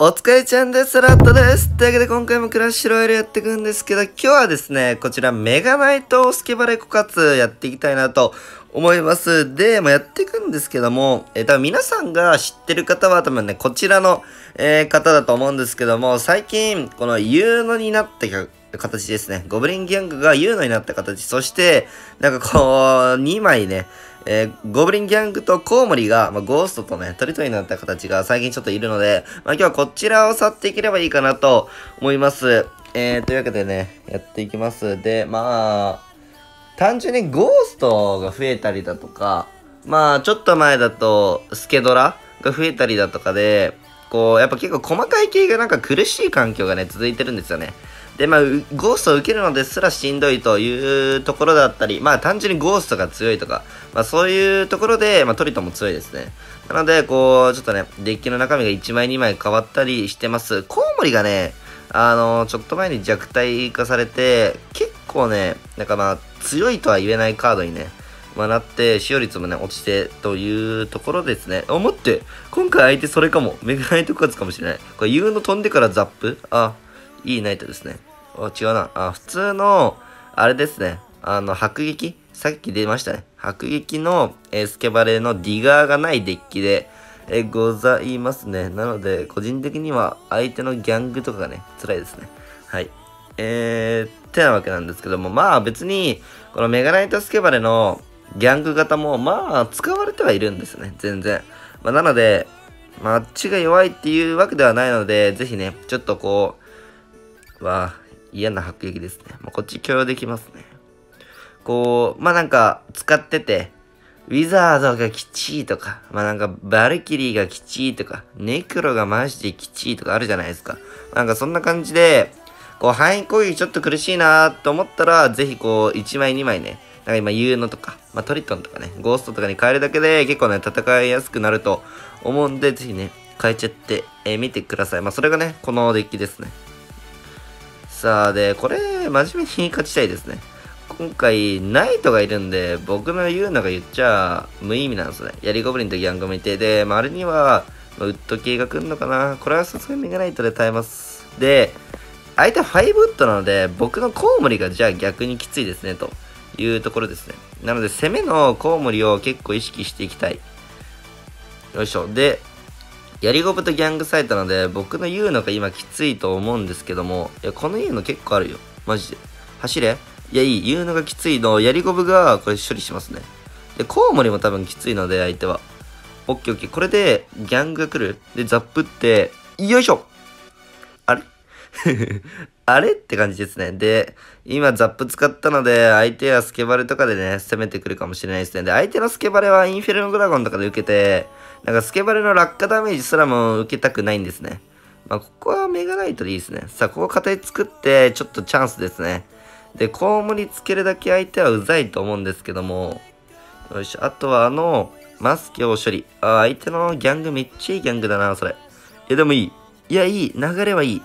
お疲れちゃんです。ラットです。というわけで今回もクラッシュロイヤルやっていくんですけど、今日はですね、こちらメガナイトスケバレ枯渇やっていきたいなと思います。で、やっていくんですけども、多分皆さんが知ってる方は多分ね、こちらの、方だと思うんですけども、最近、このユーノになった形ですね。ゴブリンギャングがユーノになった形。そして、なんかこう、2枚ね、ゴブリンギャングとコウモリが、ゴーストとね、トリトリになった形が最近ちょっといるので、今日はこちらを去っていければいいかなと思います。というわけでね、やっていきます。で、単純にゴーストが増えたりだとか、ちょっと前だと、スケドラが増えたりだとかで、こう、やっぱ結構細かい系がなんか苦しい環境がね、続いてるんですよね。で、ゴーストを受けるのですらしんどいというところだったり、単純にゴーストが強いとか、そういうところで、トリトンも強いですね。なので、こう、ちょっとね、デッキの中身が1枚2枚変わったりしてます。コウモリがね、ちょっと前に弱体化されて、結構ね、なんか強いとは言えないカードにね、なって、使用率もね、落ちて、というところですね。あ、待って、今回相手それかも。メガナイト枯渇かもしれない。これ、ユーノ飛んでからザップ？あ、いいナイトですね。あ、違うな。あ、普通の、あれですね。迫撃？さっき出ましたね。迫撃の、スケバレのディガーがないデッキで、ございますね。なので、個人的には相手のギャングとかがね、辛いですね。はい。ってなわけなんですけども、別に、このメガナイトスケバレのギャング型も、使われてはいるんですね。全然。なので、あっちが弱いっていうわけではないので、ぜひね、ちょっとこう、嫌な迫撃ですね。こっち許容できますね。こう、なんか、使ってて、ウィザードがきちいとか、なんか、バルキリーがきちいとか、ネクロがマジできちいとかあるじゃないですか。なんかそんな感じで、こう、範囲攻撃ちょっと苦しいなーと思ったら、ぜひこう、1枚2枚ね、なんか今、ユーノとか、トリトンとかね、ゴーストとかに変えるだけで、結構ね、戦いやすくなると思うんで、ぜひね、変えちゃって、見てください。それがね、このデッキですね。さあ、で、これ、真面目に勝ちたいですね。今回、ナイトがいるんで、僕の言うのが言っちゃ、無意味なんですね。ヤリゴブリンとギャングもいて、で、あれには、ウッド系が来るのかな。これはさすがにメガナイトで耐えます。で、相手は5ウッドなので、僕のコウモリがじゃあ逆にきついですね、というところですね。なので、攻めのコウモリを結構意識していきたい。よいしょ。で、ヤリゴブとギャングサイトなので、僕の言うのが今きついと思うんですけども、いや、この言うの結構あるよ。マジで。走れ？いや、いい。言うのがきついの、ヤリゴブがこれ処理しますね。で、コウモリも多分きついので、相手は。オッケーオッケー。これで、ギャングが来る。で、ザップって、よいしょ！あれあれって感じですね。で、今ザップ使ったので、相手はスケバレとかでね、攻めてくるかもしれないですね。で、相手のスケバレはインフェルノドラゴンとかで受けて、なんかスケバレの落下ダメージすらも受けたくないんですね。ここはメガナイトでいいですね。さあ、ここ形作って、ちょっとチャンスですね。で、コウモリつけるだけ相手はうざいと思うんですけども。よいしょ。あとはマスケを処理。あ、相手のギャングめっちゃいいギャングだな、それ。いや、でもいい。いや、いい。流れはいい。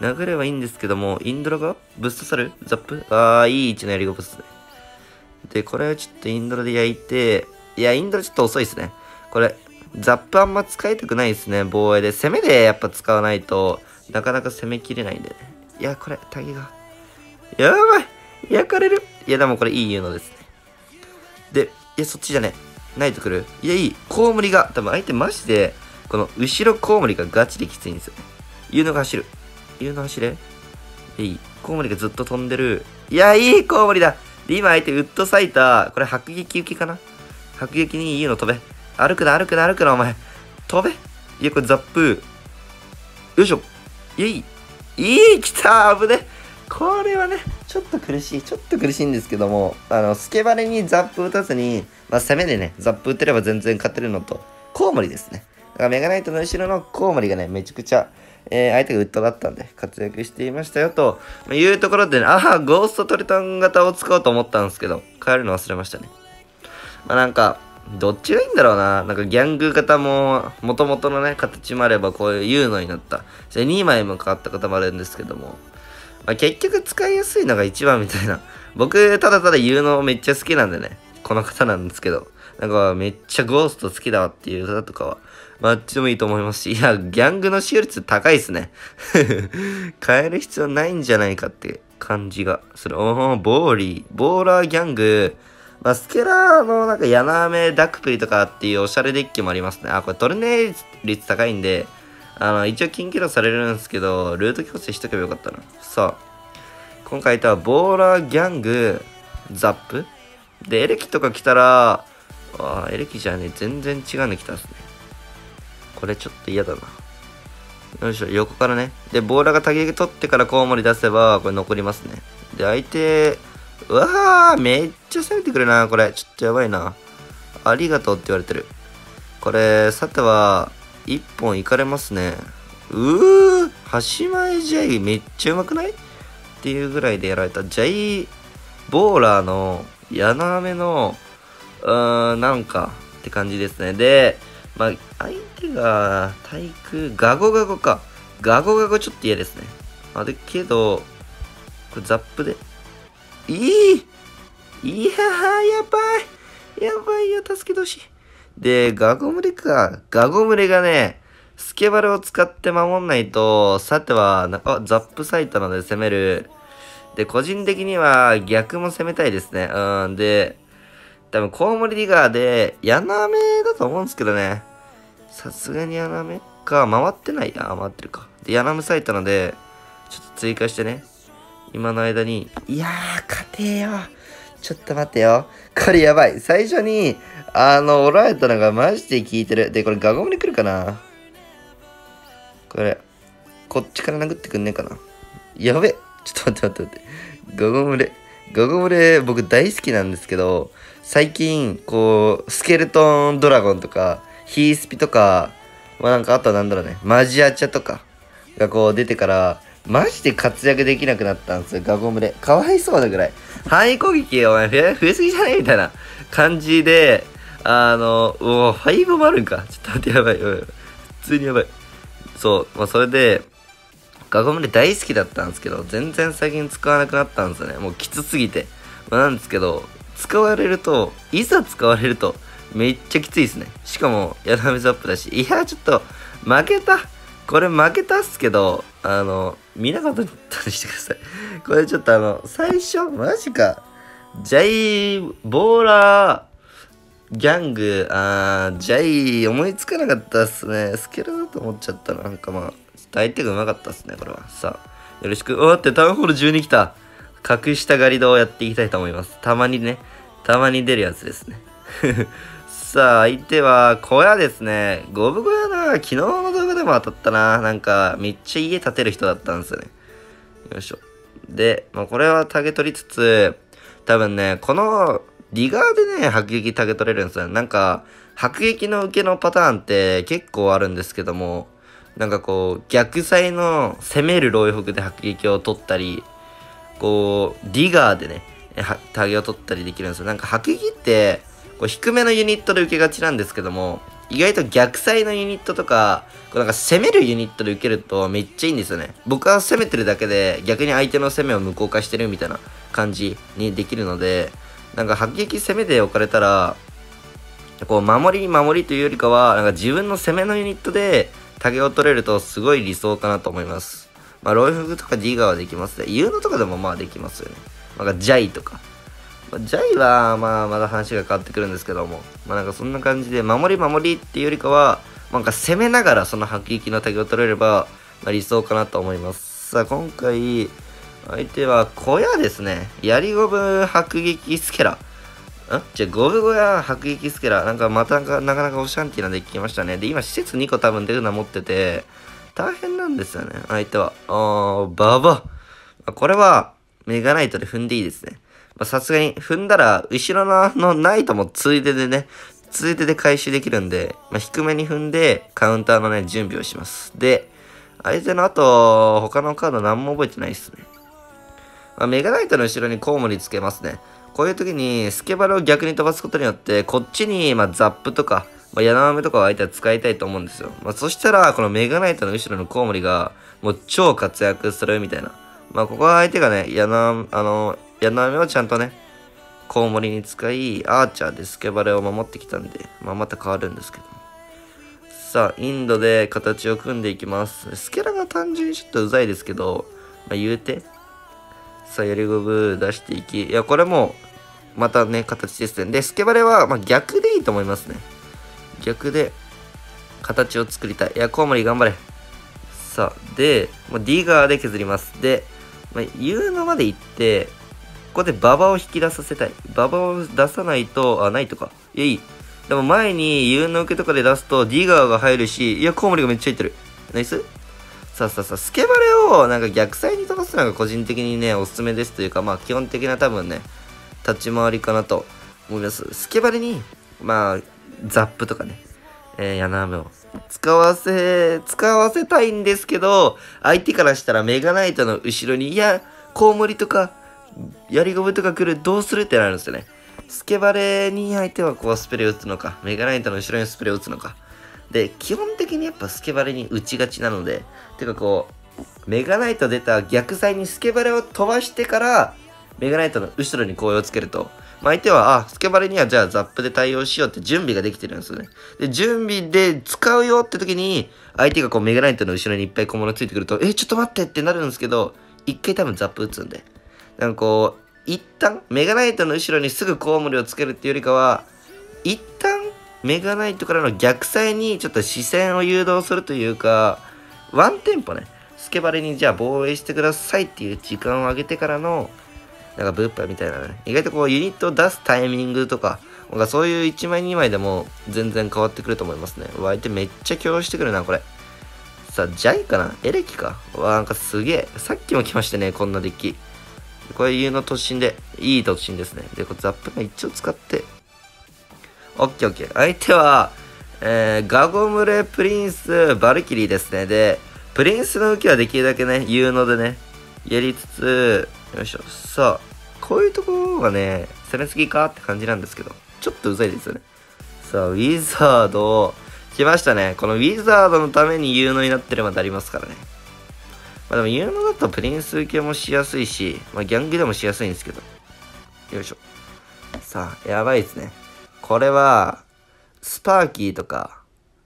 流れはいいんですけども、インドラがブーストされるザップいい位置のやりごぶっすね。で、これはちょっとインドラで焼いて、いや、インドラちょっと遅いですね。これ、ザップあんま使いたくないですね、防衛で。攻めでやっぱ使わないとなかなか攻めきれないんで。いや、これ、タゲが。やばい！焼かれる！いや、でもこれいいユーノですね。で、いや、そっちじゃねえ。ナイト来る？いや、いい。コウモリが、多分相手マジで、この後ろコウモリがガチできついんですよね。ユーノが走る。ユーノ走れ？いい。コウモリがずっと飛んでる。いや、いいコウモリだ！で、今相手ウッド裂いた。これ、迫撃行きかな？迫撃にユーノ飛べ。歩くな、歩くな、歩くな、お前。飛べ！いや、これザップ。よいしょ。いや、いい。いい！来た！危ね！これはね、ちょっと苦しい。ちょっと苦しいんですけども、スケバレにザップ打たずに、攻めでね、ザップ打てれば全然勝てるのと、コウモリですね。だからメガナイトの後ろのコウモリがね、めちゃくちゃ、相手がウッドだったんで、活躍していましたよ、というところでね、ゴーストトリトン型を使おうと思ったんですけど、変えるの忘れましたね。なんか、どっちがいいんだろうな。なんかギャング型も、元々のね、形もあれば、こういうユーノになった。それ2枚も変わった方もあるんですけども、結局使いやすいのが一番みたいな。僕、ただただユーノめっちゃ好きなんでね、この方なんですけど、なんかめっちゃゴースト好きだわっていう方とかは、マッチでもいいと思いますし、いや、ギャングの使用率高いですね。変える必要ないんじゃないかって感じがする。おー、ボーラーギャング。まあ、スケラーのなんかヤナメダクプリとかっていうおしゃれデッキもありますね。あ、これトルネー率高いんで、一応近距離されるんですけど、ルート強制しとけばよかったな。さあ、今回いたボーラーギャング、ザップで、エレキとか来たら、あ、エレキじゃね、全然違うの来たんですね。これちょっと嫌だな。よいしょ、横からね。で、ボーラーがタゲ取ってからコウモリ出せば、これ残りますね。で、相手、うわー、めっちゃ攻めてくるな、これ。ちょっとやばいな。ありがとうって言われてる。これ、さては、一本いかれますね。端前ジャイめっちゃうまくないっていうぐらいでやられた。ジャイ、ボーラーの、ヤナメの、なんか、って感じですね。で、まあ、相手が、対空、ガゴガゴか。ガゴガゴちょっと嫌ですね。あれ、けど、これザップで。いやー、やばい。やばいよ、助けてほしい。で、ガゴムレか。ガゴムレがね、スケバルを使って守んないと、さては、ザップサイトなので攻める。で、個人的には逆も攻めたいですね。で、多分コウモリディガーで、ヤナメだと思うんですけどね。さすがにヤナメか。回ってないな。回ってるか。で、ヤナメサイトなので、ちょっと追加してね。今の間に、いやー、勝てよ。ちょっと待ってよ。これやばい。最初に、おられたのがマジで効いてる。で、これガゴムリ来るかな。これ、こっちから殴ってくんねえかな。やべ。ちょっと待って。ガゴムレ、僕大好きなんですけど、最近、こう、スケルトンドラゴンとか、ヒースピとか、まあなんか、あとはなんだろうね、マジアチャとかがこう出てから、マジで活躍できなくなったんですよ、ガゴムレ。かわいそうなぐらい。範囲攻撃、お前増えすぎじゃねえみたいな感じで、おぉ、5もあるんか。ちょっと待って、やばい、普通にやばい。そう、まあそれで、ガゴムレ大好きだったんですけど、全然最近使わなくなったんですよね。もうきつすぎて。まあ、なんですけど、いざ使われると、めっちゃきついですね。しかも、ヤナメザップだし。いや、ちょっと、負けた。これ負けたっすけど、見なかったにしてください。これちょっと最初、マジか。ジャイ、ボーラー、ギャング、ジャイ、思いつかなかったっすね。スケールだと思っちゃったな。なんかまあ、相手がうまかったっすね、これは。さあ、よろしく。おーって、タウンホール12来た。隠した狩り道をやっていきたいと思います。たまにね、たまに出るやつですね。さあ、相手は小屋ですね。ゴブ小屋な。昨日の動画でも当たったな。なんか、めっちゃ家建てる人だったんですよね。よいしょ。で、まあ、これはタゲ取りつつ、多分ね、この、リガーでね、迫撃タゲ取れるんですよね。なんか、迫撃の受けのパターンって結構あるんですけども、なんかこう、逆サイの攻めるロイホクで迫撃を取ったり、こう、ディガーでね、タゲを取ったりできるんですよ。なんか迫撃って、こう低めのユニットで受けがちなんですけども、意外と逆サイのユニットとか、こうなんか攻めるユニットで受けるとめっちゃいいんですよね。僕は攻めてるだけで、逆に相手の攻めを無効化してるみたいな感じにできるので、なんか迫撃攻めで置かれたら、こう、守りというよりかは、なんか自分の攻めのユニットで、タゲを取れるとすごい理想かなと思います。まあ、ロイフグとかディガーはできますね。ユーノとかでもまあできますよね。なんかジャイとか。まあ、ジャイはまあまだ話が変わってくるんですけども。まあなんかそんな感じで、守りっていうよりかは、なんか攻めながらその迫撃のタゲを取れれば、まあ、理想かなと思います。さあ今回、相手は小屋ですね。槍ゴブ迫撃スケラ。ゴブ小屋、迫撃スケラ。なんかまたなかなかオシャンティなデッキ来ましたね。で、今施設2個多分出るの持ってて、大変なんですよね、相手は。ババア。これは、メガナイトで踏んでいいですね。さすがに踏んだら、後ろのナイトもついでで回収できるんで、まあ、低めに踏んで、カウンターのね、準備をします。で、相手の後、他のカード何も覚えてないですね。まあ、メガナイトの後ろにコウモリつけますね。こういう時に、スケバルを逆に飛ばすことによって、こっちに、まあ、ザップとか、まあ、ヤナメとかを相手は使いたいと思うんですよ。まあ、そしたら、このメガナイトの後ろのコウモリが、もう超活躍するみたいな。まあ、ここは相手がね、ヤナメをちゃんとね、コウモリに使い、アーチャーでスケバルを守ってきたんで、まあ、また変わるんですけど。さあ、インドで形を組んでいきます。スケラが単純にちょっとうざいですけど、まあ、言うて。さあ、やりゴブ出していき。いや、これも、またね、形ですね。で、スケバレは、まあ、逆でいいと思いますね。逆で、形を作りたい。いや、コウモリ頑張れ。さあ、で、まあ、ディガーで削ります。で、まあ、言うのまで行って、ここで馬場を引き出させたい。馬場を出さないと、あ、ないとか。いや、いい。でも前に U の受けとかで出すとディガーが入るし、いや、コウモリがめっちゃいってる。ナイス。さあさあさあ、スケバレをなんか逆サイに飛ばすのが個人的にね、おすすめですというか、まあ基本的な多分ね、立ち回りかなと思います。スケバレに、まあ、ザップとかね、ヤナーメを使わせたいんですけど、相手からしたらメガナイトの後ろに、いや、コウモリとか、ヤリゴブとか来る、どうするってなるんですよね。スケバレに相手はこうスペレを打つのか、メガナイトの後ろにスペレを打つのか。で、基本的にやっぱスケバレに打ちがちなので、てかこう、メガナイト出た逆サイにスケバレを飛ばしてから、メガナイトの後ろに攻撃をつけると、まあ、相手は、あ、スケバレにはじゃあザップで対応しようって準備ができてるんですよね。で、準備で使うよって時に、相手がこうメガナイトの後ろにいっぱい小物ついてくると、ちょっと待ってってなるんですけど、一回多分ザップ打つんで。なんかこう、一旦メガナイトの後ろにすぐコウモリをつけるっていうよりかは、一旦メガナイトからの逆サイにちょっと視線を誘導するというか、ワンテンポね、スケバレにじゃあ防衛してくださいっていう時間を上げてからの、なんかブッパみたいなね、意外とこうユニットを出すタイミングとか、なんかそういう1枚2枚でも全然変わってくると思いますね。相手めっちゃ強要してくるな、これ。さあ、ジャイかな、エレキか。なんかすげえ。さっきも来ましたね、こんなデッキ。これ U の突進で、いい突進ですね。で、これザップが一応使って、オッケーオッケー。相手は、ガゴムレ、プリンス、バルキリーですね。で、プリンスの受けはできるだけね、U のでね、やりつつ、よいしょ。さあ、こういうところがね、攻めすぎかって感じなんですけど、ちょっとうざいですよね。さあ、ウィザード、来ましたね。このウィザードのために U のになってるまでありますからね。まあでも有能だとプリンス受けもしやすいし、まあギャングでもしやすいんですけど。よいしょ。さあ、やばいですね。これは、スパーキーとか、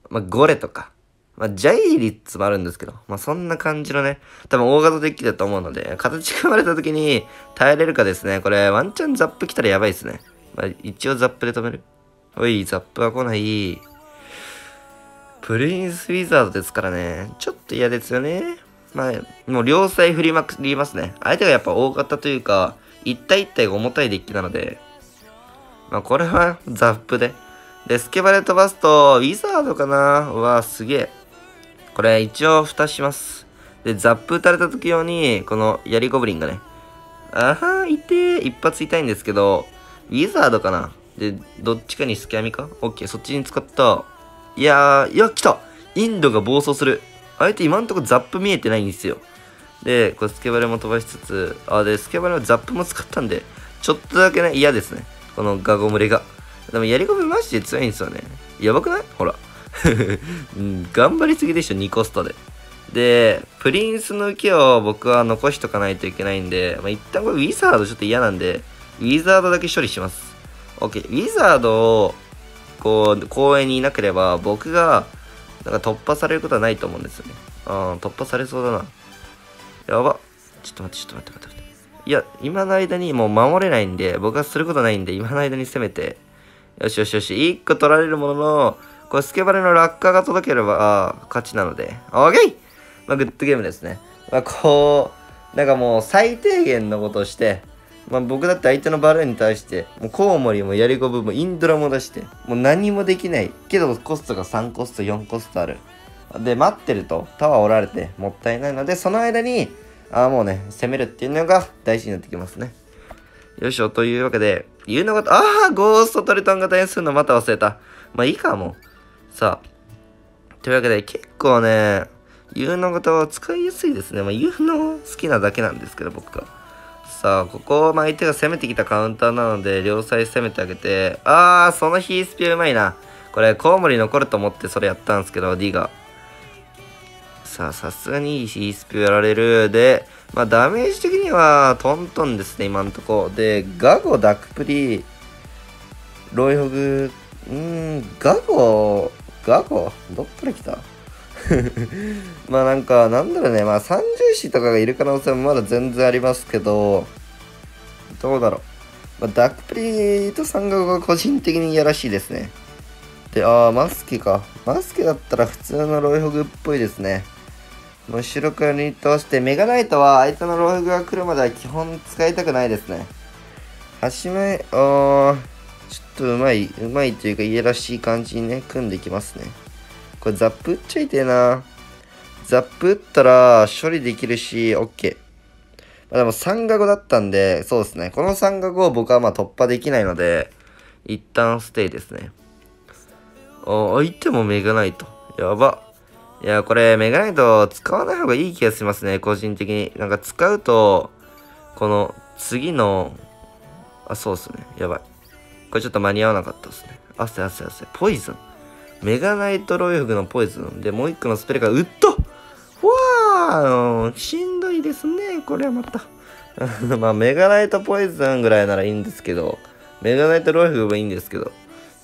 まあゴレとか、まあジャイリッツもあるんですけど、まあそんな感じのね、多分大型デッキだと思うので、形組まれた時に耐えれるかですね。これ、ワンチャンザップ来たらやばいですね。まあ一応ザップで止める。おい、ザップは来ない。プリンスウィザードですからね、ちょっと嫌ですよね。まあ、もう両サイ振りまくりますね。相手がやっぱ大型というか、一体一体が重たいデッキなので、まあこれはザップで。で、スケバレ飛ばすと、ウィザードかな？うわ、すげえ。これ一応蓋します。で、ザップ打たれた時用に、このヤリゴブリンがね、あは、痛え。一発痛いんですけど、ウィザードかな？で、どっちかにスケアミか？オッケー、そっちに使った。いやー、いや、来た！インドが暴走する。相手今んとこザップ見えてないんですよ。で、これスケバレも飛ばしつつ、あ、で、スケバレはザップも使ったんで、ちょっとだけね、嫌ですね。このガゴムレが。でも、やりゴムマジで強いんですよね。やばくない？ほら。頑張りすぎでしょ、2コストで。で、プリンスの受けを僕は残しとかないといけないんで、まあ、一旦これウィザードちょっと嫌なんで、ウィザードだけ処理します。OK。ウィザードを、こう、公園にいなければ、僕が、なんか突破されることはないと思うんですよね。突破されそうだな。やば。ちょっと待って。いや、今の間にもう守れないんで、僕はすることないんで、今の間に攻めて。よし。1個取られるものの、これスケバレの落下が届ければ、勝ちなので。オーケー！まあ、グッドゲームですね。まあ、こう、なんかもう最低限のことをして、まあ、僕だって相手のバルーンに対して、もうコウモリもヤリゴブもインドラも出して、もう何もできない。けどコストが3コスト、4コストある。で、待ってるとタワー折られてもったいないので、その間に、もうね、攻めるっていうのが大事になってきますね。よいしょ、というわけで、言うのこと、ゴーストトリトンが点数のまた忘れた。まあいいか、もう。さあ。というわけで、結構ね、言うのことは使いやすいですね。まあ言うの好きなだけなんですけど、僕が。さあ、ここ、まあ、相手が攻めてきたカウンターなので、両サイ攻めてあげて、そのヒースピアうまいな。これ、コウモリ残ると思ってそれやったんですけど、D が。さあ、さすがにヒースピアやられる。で、まあ、ダメージ的には、トントンですね、今んとこ。で、ガゴ、ダックプリ、ロイホグ、ガゴ、ガコどっから来たまあなんかなんだろうね、まあ三重師とかがいる可能性もまだ全然ありますけど、どうだろう、まあ、ダックプリと三角が個人的に嫌らしいですね。で、ああマスケか、マスケだったら普通のロイホグっぽいですね。後ろからに通してメガナイトは相手のロイホグが来るまでは基本使いたくないですね。始め、ああちょっとうまいというか家らしい感じにね、組んでいきますね。これザップ打っちゃいてえな。ザップ打ったら処理できるし、OK。まあでも3が5だったんで、そうですね。この3が5を僕はまあ突破できないので、一旦ステイですね。あ、相手もメガナイト。やば。いや、これメガナイト使わない方がいい気がしますね、個人的に。なんか使うと、この次の、あ、そうですね。やばい。これちょっと間に合わなかったですね。汗。ポイズン。メガナイトロイフグのポイズン。で、もう一個のスペルがウッド。わー、しんどいですね。これはまた。まあ、メガナイトポイズンぐらいならいいんですけど、メガナイトロイフグもいいんですけど、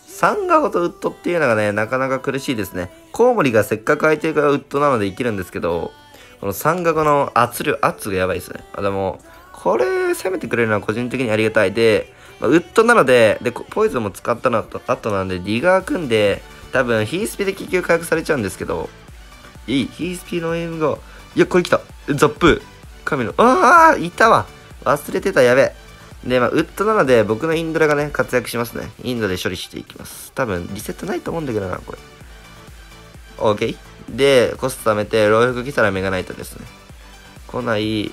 3がごとウッドっていうのがね、なかなか苦しいですね。コウモリがせっかく相手がウッドなので生きるんですけど、この3がごの圧がやばいですね。あ、でも、これ攻めてくれるのは個人的にありがたい。で、ウッドなので、で、ポイズンも使ったのと、あとなんで、リガー組んで、多分、ヒースピで結局回復されちゃうんですけど、いい、ヒースピのエイムが、いや、これ来た、ザップ、神の、ああ、いたわ、忘れてた、やべ。で、まあ、ウッドなので、僕のインドラがね、活躍しますね。インドで処理していきます。多分、リセットないと思うんだけどな、これ。オーケー。で、コスト貯めて、ローフク来たらメガナイトですね。来ない、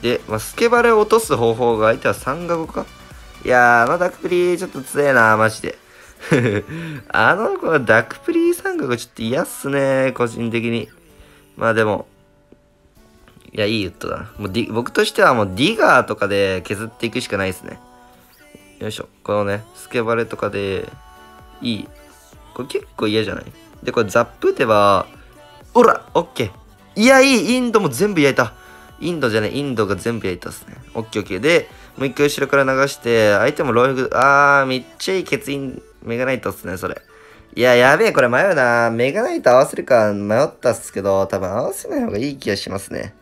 で、まあ、スケバレを落とす方法が相手は3が5か。いやー、あのダクプリーちょっと強えな、マジで。あの子はダクプリー3が5ちょっと嫌っすね、個人的に。まあでも、いや、いいウッドだな。もう僕としてはもうディガーとかで削っていくしかないですね。よいしょ。このね、スケバレとかで、いい。これ結構嫌じゃない？で、これザップ打てば、おら！オッケー。いや、いい！インドも全部焼いた。インドじゃない、インドが全部焼いたっすね。オッケーオッケー。で、もう一回後ろから流して、相手もローフグ、あー、めっちゃいい欠員、メガナイトっすね、それ。いや、やべえ、これ迷うな。メガナイト合わせるか迷ったっすけど、多分合わせない方がいい気がしますね。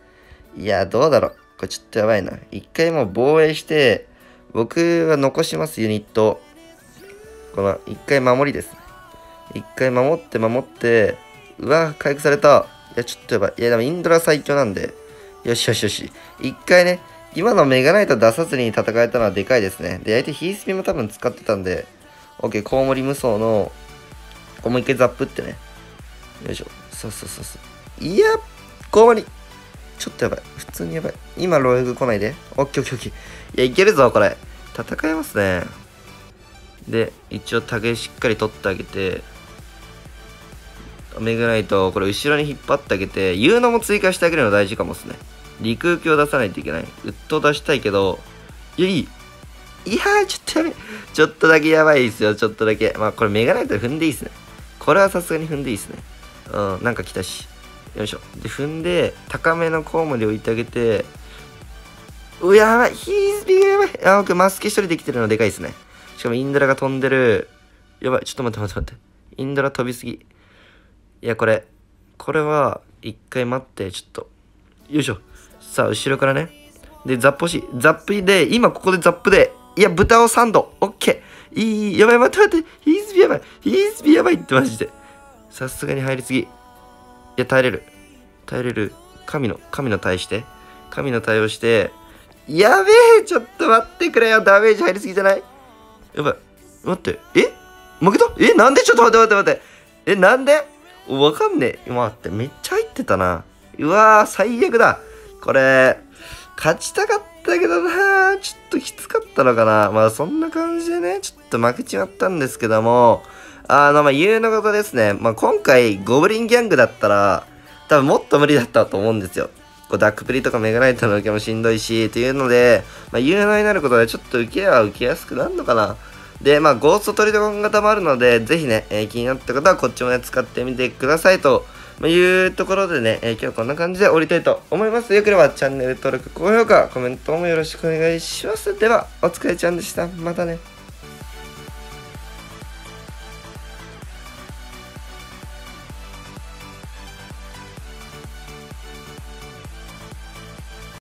いや、どうだろう。これちょっとやばいな。一回もう防衛して、僕は残します、ユニット。この、一回守りですね。一回守って、うわ、回復された。いや、ちょっとやばい。いや、でもインドラ最強なんで、よし。一回ね、今のメガナイト出さずに戦えたのはでかいですね。で、相手ヒースピも多分使ってたんで、OK、コウモリ無双の、これもう一回ザップってね。よいしょ。そう。いや、コウモリ。ちょっとやばい。普通にやばい。今、ロイグ来ないで。OK。いや、いけるぞ、これ。戦えますね。で、一応、竹しっかり取ってあげて、メガナイト、これ後ろに引っ張ってあげて、ユーノも追加してあげるの大事かもっすね。陸空機を出さないといけない。ウッド出したいけど、いやー、ちょっとやべえ。ちょっとだけやばいですよ、ちょっとだけ。まあ、これメガナイトで踏んでいいっすね。これはさすがに踏んでいいっすね。うん、なんか来たし。よいしょ。で、踏んで、高めのコウモリ置いてあげて、やばい。ヒースピーがやばい。あ、僕、マスケ一人できてるのでかいっすね。しかもインドラが飛んでる。やばい、ちょっと待って。インドラ飛びすぎ。いや、これは、一回待って、ちょっと。よいしょ。さあ、後ろからね。で、ザップ欲しい。ザップで、今ここでザップで。いや、豚をサンド。オッケー。いい、やばい、待って。ヒースピやばいってマジで。さすがに入りすぎ。いや、耐えれる。神の対して。神の対応して。やべえ、ちょっと待ってくれよ。ダメージ入りすぎじゃない？やばい。待って。え？負けた？え？なんで？ちょっと待って。え、なんで？わかんねえ。待って、めっちゃ入ってたな。うわー、最悪だ。これ、勝ちたかったけどな。ちょっときつかったのかな。まあ、そんな感じでね、ちょっと負けちまったんですけども、まあ、言うのことですね。まあ、今回、ゴブリンギャングだったら、多分もっと無理だったと思うんですよ。こうダックプリとかメガナイトの受けもしんどいし、というので、まあ、有能になることで、ちょっと受けやすくなるのかな。で、まあ、ゴーストトリドゴン型もあるので、ぜひね、気になった方はこっちもね、使ってみてくださいというところでね、今日はこんな感じで終わりたいと思います。よければチャンネル登録、高評価、コメントもよろしくお願いします。では、お疲れちゃんでした。またね。